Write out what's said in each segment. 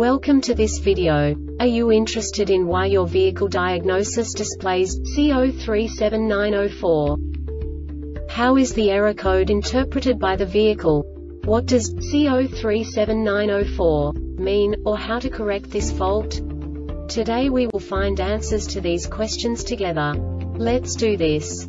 Welcome to this video. Are you interested in why your vehicle diagnosis displays C0379-04? How is the error code interpreted by the vehicle? What does C0379-04 mean, or how to correct this fault? Today we will find answers to these questions together. Let's do this.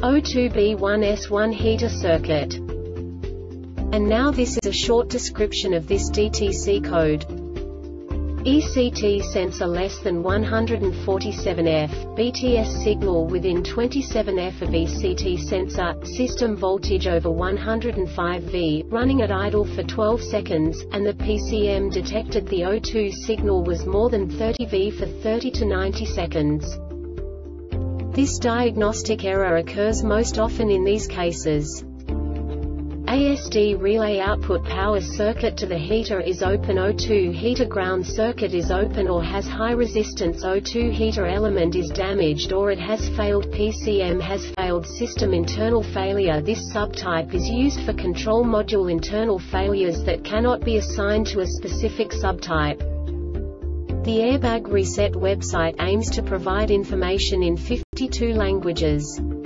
O2B1S1 heater circuit. And now this is a short description of this DTC code. ECT sensor less than 147F, BTS signal within 27F of ECT sensor, system voltage over 105V, running at idle for 12 seconds, and the PCM detected the O2 signal was more than 30V for 30 to 90 seconds. This diagnostic error occurs most often in these cases. ASD relay output power circuit to the heater is open, O2 heater ground circuit is open or has high resistance, O2 heater element is damaged or it has failed, PCM has failed, system internal failure. This subtype is used for control module internal failures that cannot be assigned to a specific subtype. The Airbag Reset website aims to provide information in 52 languages.